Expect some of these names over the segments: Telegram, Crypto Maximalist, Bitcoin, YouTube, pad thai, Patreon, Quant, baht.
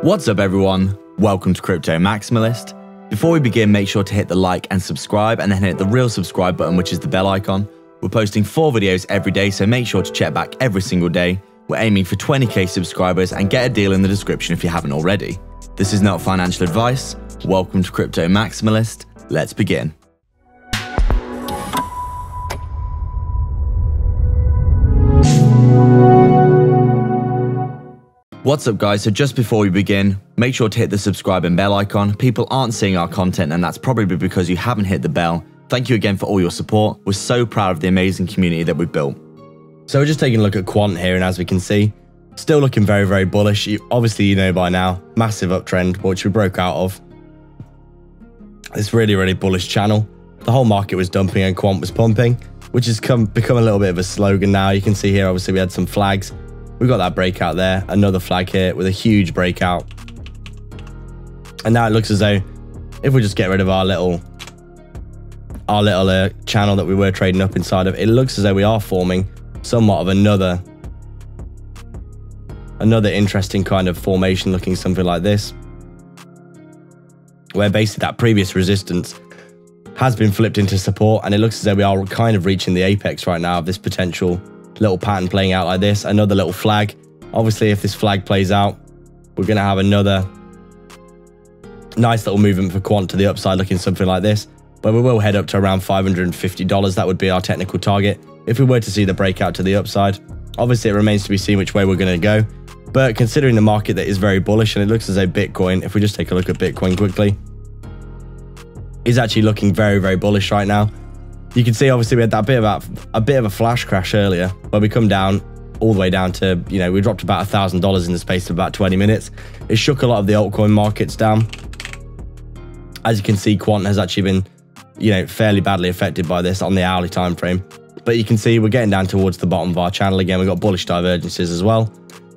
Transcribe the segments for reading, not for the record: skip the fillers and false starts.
What's up everyone, welcome to Crypto Maximalist. Before we begin, make sure to hit the like and subscribe, and then hit the real subscribe button, which is the bell icon. We're posting 4 videos every day, so make sure to check back every single day. We're aiming for 20k subscribers, and get a deal in the description if you haven't already. This is not financial advice. Welcome to Crypto Maximalist. Let's begin. What's up guys, so just before we begin, make sure to hit the subscribe and bell icon. People aren't seeing our content and that's probably because you haven't hit the bell. Thank you again for all your support. We're so proud of the amazing community that we've built. So we're just taking a look at Quant here, and as we can see, still looking very, very bullish. You know by now, massive uptrend, which we broke out of. This really, really bullish channel. The whole market was dumping and Quant was pumping, which has become a little bit of a slogan now. You can see here, obviously we had some flags. We got that breakout there, another flag here with a huge breakout. And now it looks as though if we just get rid of our little channel that we were trading up inside of, it looks as though we are forming somewhat of another interesting kind of formation, looking something like this, where basically that previous resistance has been flipped into support, and it looks as though we are kind of reaching the apex right now of this potential little pattern playing out like this. Another little flag. Obviously, if this flag plays out, we're going to have another nice little movement for Quant to the upside, looking something like this. But we will head up to around $550. That would be our technical target if we were to see the breakout to the upside. Obviously, it remains to be seen which way we're going to go. But considering the market that is very bullish, and it looks as though Bitcoin, if we just take a look at Bitcoin quickly, is actually looking very, very bullish right now. You can see, obviously, we had that a bit of a flash crash earlier, where we come down all the way down to, you know, we dropped about $1,000 in the space of about 20 minutes. It shook a lot of the altcoin markets down. As you can see, Quant has actually been, you know, fairly badly affected by this on the hourly time frame. But you can see we're getting down towards the bottom of our channel again. We've got bullish divergences as well.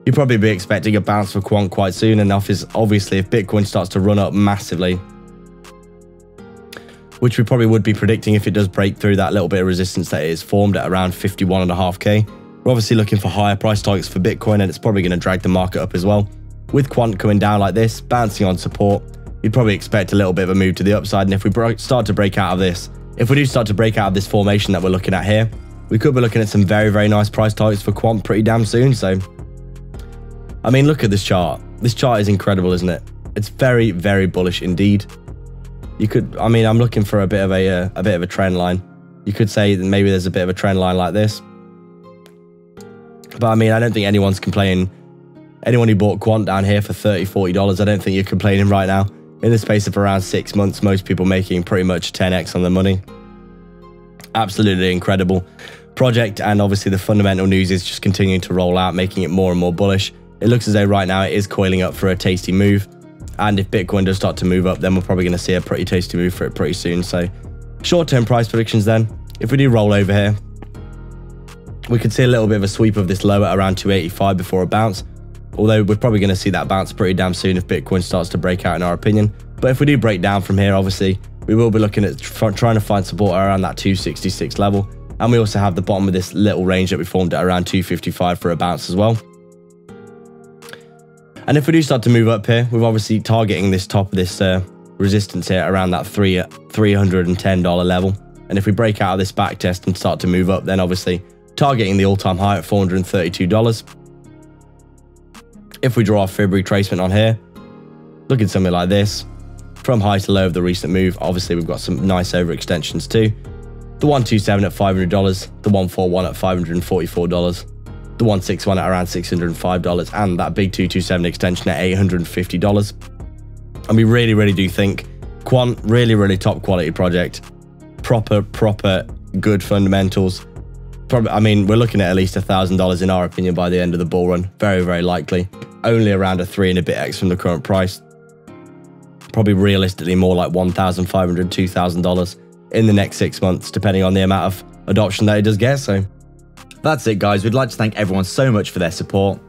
You'd probably be expecting a bounce for Quant quite soon, and obviously if Bitcoin starts to run up massively, which we probably would be predicting if it does break through that little bit of resistance that it is formed at around 51.5k. We're obviously looking for higher price targets for Bitcoin, and it's probably going to drag the market up as well. With Quant coming down like this, bouncing on support, you'd probably expect a little bit of a move to the upside. And if we start to break out of this, if we do start to break out of this formation that we're looking at here, we could be looking at some very, very nice price targets for Quant pretty damn soon. So, I mean, look at this chart. This chart is incredible, isn't it? It's very, very bullish indeed. You could, I mean, I'm looking for a bit of a trend line. You could say that maybe there's a bit of a trend line like this. But I mean, I don't think anyone's complaining. Anyone who bought Quant down here for $30, $40, I don't think you're complaining right now. In the space of around 6 months, most people making pretty much 10x on the money. Absolutely incredible project. And obviously the fundamental news is just continuing to roll out, making it more and more bullish. It looks as though right now it is coiling up for a tasty move. And if Bitcoin does start to move up, then we're probably going to see a pretty tasty move for it pretty soon. So short-term price predictions then. If we do roll over here, we could see a little bit of a sweep of this low at around 285 before a bounce. Although we're probably going to see that bounce pretty damn soon if Bitcoin starts to break out, in our opinion. But if we do break down from here, obviously, we will be looking at trying to find support around that 266 level. And we also have the bottom of this little range that we formed at around 255 for a bounce as well. And if we do start to move up here, we're obviously targeting this top of this resistance here around that $310 level. And if we break out of this back test and start to move up, then obviously targeting the all-time high at $432. If we draw a Fib retracement on here, looking something like this, from high to low of the recent move, obviously we've got some nice overextensions too. The 127 at $500, the 141 at $544. The 161 at around $605, and that big 227 extension at $850. And we really, really do think Quant, really, really top quality project. Proper good fundamentals. Probably, I mean, we're looking at least $1,000 in our opinion by the end of the bull run. Very, very likely. Only around a 3 and a bit X from the current price. Probably realistically more like $1,500, $2,000 in the next 6 months, depending on the amount of adoption that it does get. So that's it guys, we'd like to thank everyone so much for their support.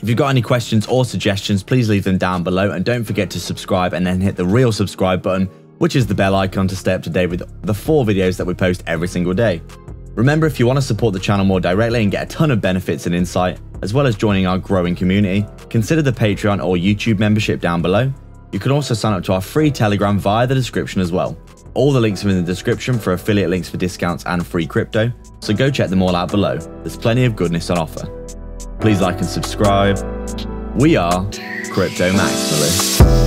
If you've got any questions or suggestions, please leave them down below, and don't forget to subscribe and then hit the real subscribe button, which is the bell icon, to stay up to date with the 4 videos that we post every single day. Remember, if you want to support the channel more directly and get a ton of benefits and insight, as well as joining our growing community, consider the Patreon or YouTube membership down below. You can also sign up to our free Telegram via the description as well. All the links are in the description for affiliate links for discounts and free crypto, so go check them all out below. There's plenty of goodness on offer. Please like and subscribe. We are Crypto Maximalists.